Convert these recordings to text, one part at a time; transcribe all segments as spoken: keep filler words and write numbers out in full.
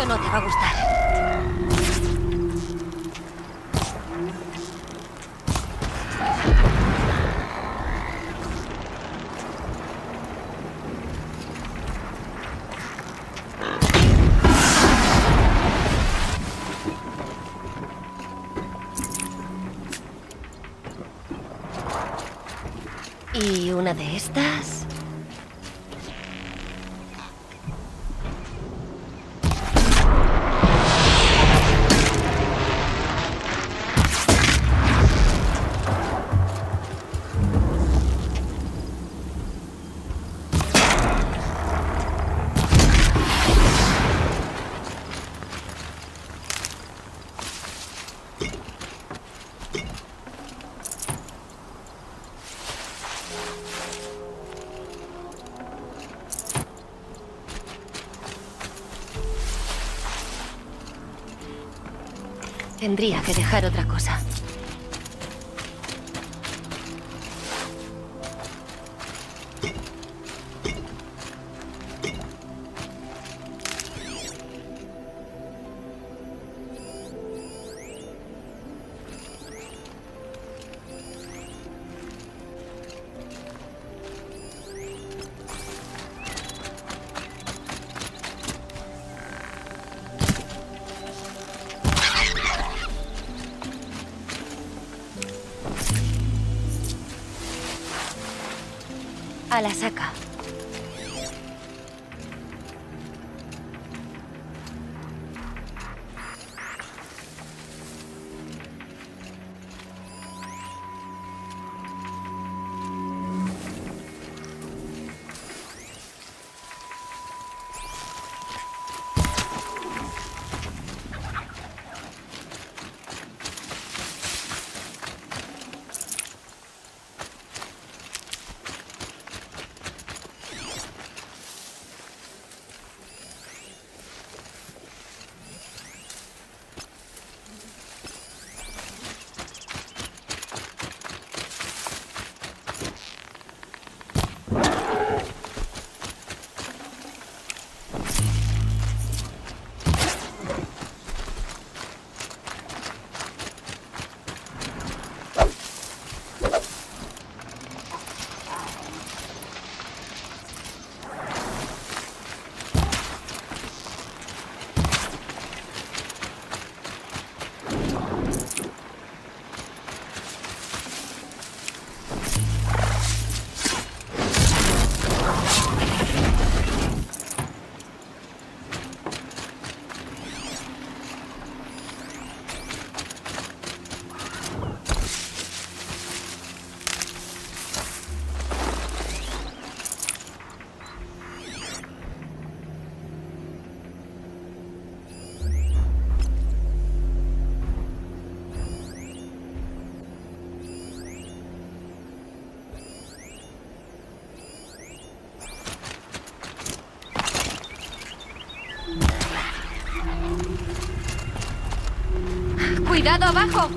Esto no te va a gustar. ¿Y una de estas? Tendría que dejar otra cosa. A la saca. ¡Cuidado abajo!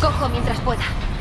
Cojo mientras pueda.